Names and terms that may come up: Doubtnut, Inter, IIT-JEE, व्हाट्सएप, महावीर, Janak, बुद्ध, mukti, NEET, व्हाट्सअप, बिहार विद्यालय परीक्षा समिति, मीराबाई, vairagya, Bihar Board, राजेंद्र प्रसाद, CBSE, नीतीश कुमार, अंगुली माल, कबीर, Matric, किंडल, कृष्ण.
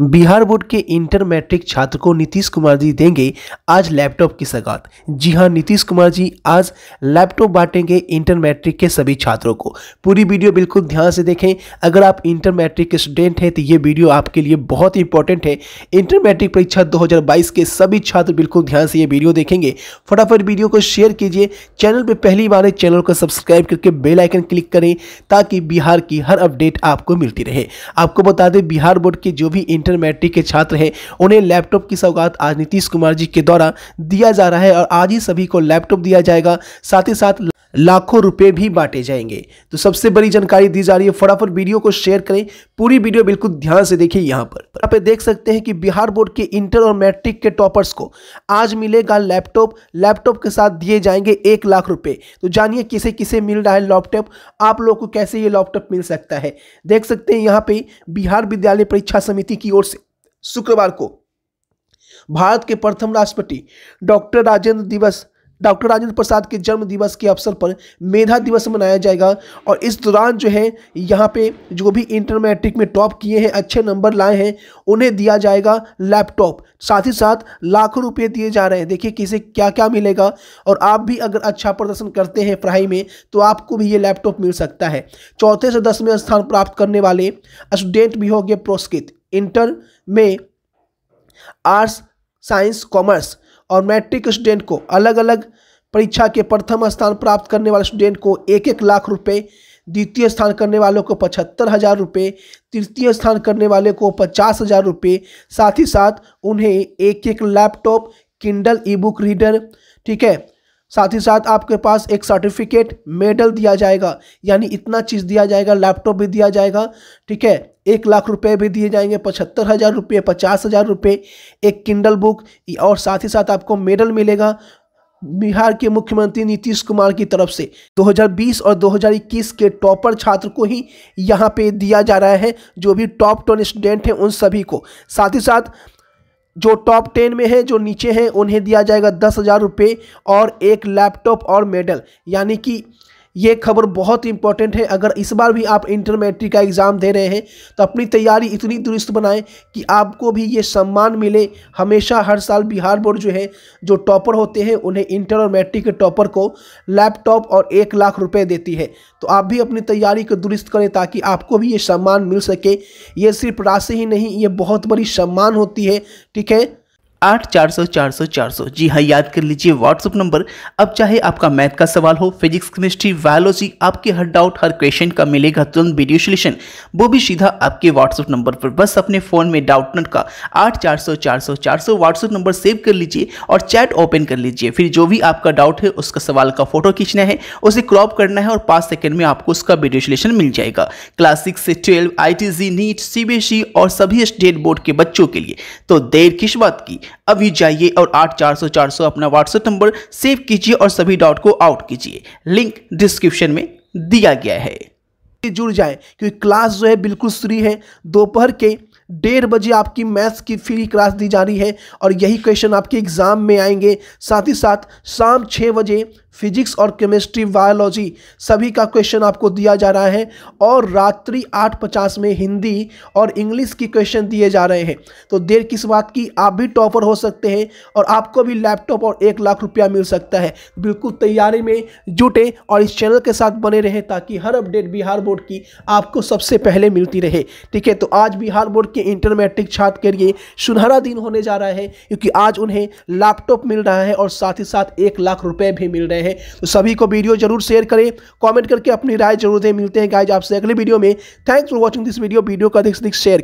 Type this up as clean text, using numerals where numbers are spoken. Bihar board के inter matric छात्र को नीतीश कुमार जी देंगे आज लैपटॉप की सौगात। जी हां, नीतीश कुमार जी आज लैपटॉप बांटेंगे इंटर मैट्रिक के सभी छात्रों को। पूरी वीडियो बिल्कुल ध्यान से देखें। अगर आप इंटर मैट्रिक के स्टूडेंट हैं तो ये वीडियो आपके लिए बहुत इंपॉर्टेंट है। इंटर मैट्रिक परीक्षा 2022 के सभी छात्र बिल्कुल ध्यान से ये वीडियो देखेंगे। फटाफट वीडियो को शेयर कीजिए। चैनल पर पहली बार चैनल को सब्सक्राइब करके बेल आइकन क्लिक करें ताकि बिहार की हर अपडेट आपको मिलती रहे। आपको बता दें, बिहार बोर्ड के जो भी इंटर मैट्रिक के छात्र हैं उन्हें लैपटॉप की सौगात आज नीतीश कुमार जी के द्वारा दिया जा रहा है और आज ही सभी को लैपटॉप दिया जाएगा, साथ ही साथ लाखों रुपए भी बांटे जाएंगे। तो सबसे बड़ी जानकारी दी जा रही है। फटाफट वीडियो को शेयर करें। पूरी वीडियो बिल्कुल ध्यान से देखिए। यहाँ पे देख सकते हैं कि बिहार बोर्ड के इंटर और मैट्रिक के टॉपर्स को आज मिलेगा लैपटॉप। लैपटॉप के साथ दिए जाएंगे 1 लाख रुपए। तो जानिए किसे किसे मिल रहा है लैपटॉप, आप लोग को कैसे ये लैपटॉप मिल सकता है। देख सकते हैं यहाँ पे बिहार विद्यालय परीक्षा समिति की ओर से शुक्रवार को भारत के प्रथम राष्ट्रपति डॉक्टर राजेंद्र प्रसाद के जन्म दिवस के अवसर पर मेधा दिवस मनाया जाएगा। और इस दौरान जो है यहाँ पे जो भी इंटर मैट्रिक में टॉप किए हैं, अच्छे नंबर लाए हैं, उन्हें दिया जाएगा लैपटॉप, साथ ही साथ लाखों रुपए दिए जा रहे हैं। देखिए किसे क्या क्या मिलेगा। और आप भी अगर अच्छा प्रदर्शन करते हैं पढ़ाई में तो आपको भी ये लैपटॉप मिल सकता है। 4थे से 10वें स्थान प्राप्त करने वाले स्टूडेंट भी होंगे पुरस्कृत। इंटर में आर्ट्स, साइंस, कॉमर्स और मैट्रिक स्टूडेंट को अलग अलग परीक्षा के प्रथम स्थान प्राप्त करने वाले स्टूडेंट को 1-1 लाख रुपए, द्वितीय स्थान करने वालों को 75,000 रुपये, तृतीय स्थान करने वाले को 50,000 रुपये, साथ ही साथ उन्हें 1-1 लैपटॉप, किंडल ईबुक रीडर, ठीक है, साथ ही साथ आपके पास एक सर्टिफिकेट, मेडल दिया जाएगा। यानी इतना चीज़ दिया जाएगा, लैपटॉप भी दिया जाएगा, ठीक है, 1 लाख रुपए भी दिए जाएंगे, 75,000 रुपये, 50,000 रुपये, एक किंडल बुक, और साथ ही साथ आपको मेडल मिलेगा। बिहार के मुख्यमंत्री नीतीश कुमार की तरफ से 2020 और 2021 के टॉपर छात्र को ही यहाँ पे दिया जा रहा है। जो भी टॉप 10 स्टूडेंट हैं उन सभी को, साथ ही साथ जो टॉप 10 में है, जो नीचे हैं, उन्हें दिया जाएगा 10,000 रुपये और 1 लैपटॉप और मेडल। यानी कि ये खबर बहुत इंपॉर्टेंट है। अगर इस बार भी आप इंटर मैट्रिक का एग्ज़ाम दे रहे हैं तो अपनी तैयारी इतनी दुरुस्त बनाएं कि आपको भी ये सम्मान मिले। हमेशा हर साल बिहार बोर्ड जो है, जो टॉपर होते हैं उन्हें, इंटर और मैट्रिक के टॉपर को लैपटॉप और 1 लाख रुपए देती है। तो आप भी अपनी तैयारी को दुरुस्त करें ताकि आपको भी ये सम्मान मिल सके। ये सिर्फ राशि ही नहीं, ये बहुत बड़ी सम्मान होती है, ठीक है। 8400-400-400, जी हाँ, याद कर लीजिए व्हाट्सअप नंबर। अब चाहे आपका मैथ का सवाल हो, फिजिक्स, केमिस्ट्री, बायोलॉजी, आपके हर डाउट, हर क्वेश्चन का मिलेगा तुरंत वीडियो सोल्यूशन, वो भी सीधा आपके व्हाट्सअप नंबर पर। बस अपने फ़ोन में डाउटनट का 8400-400-400 व्हाट्सअप नंबर सेव कर लीजिए और चैट ओपन कर लीजिए। फिर जो भी आपका डाउट है उसका सवाल का फोटो खींचना है, उसे क्रॉप करना है और 5 सेकेंड में आपको उसका वीडियो सोल्यूशन मिल जाएगा। क्लास 6 से 12, IIT-JEE, नीट, CBSE और सभी स्टेट बोर्ड के बच्चों के लिए। तो देर किस बात की, अभी जाइए और 8400-400 अपना व्हाट्सएप नंबर सेव कीजिए और सभी डाउट को आउट कीजिए। लिंक डिस्क्रिप्शन में दिया गया है, जुड़ जाएं, क्योंकि क्लास जो है बिल्कुल फ्री है। दोपहर के 1:30 बजे आपकी मैथ्स की फ्री क्लास दी जा रही है और यही क्वेश्चन आपके एग्जाम में आएंगे। साथ ही साथ शाम 6 बजे फिजिक्स और केमिस्ट्री, बायोलॉजी सभी का क्वेश्चन आपको दिया जा रहा है। और रात्रि 8:50 में हिंदी और इंग्लिश की क्वेश्चन दिए जा रहे हैं। तो देर किस बात की, आप भी टॉपर हो सकते हैं और आपको भी लैपटॉप और 1 लाख रुपया मिल सकता है। बिल्कुल तैयारी में जुटे और इस चैनल के साथ बने रहें ताकि हर अपडेट बिहार बोर्ड की आपको सबसे पहले मिलती रहे, ठीक है। तो आज बिहार बोर्ड के इंटर मैट्रिक छात्र के लिए सुनहरा दिन होने जा रहा है, क्योंकि आज उन्हें लैपटॉप मिल रहा है और साथ ही साथ 1 लाख रुपये भी मिल रहे हैं। तो सभी को वीडियो जरूर शेयर करें, कमेंट करके अपनी राय जरूर दें। मिलते हैं गाइज आपसे अगले वीडियो में। Thanks for watching this video. Video का अधिक से अधिक शेयर।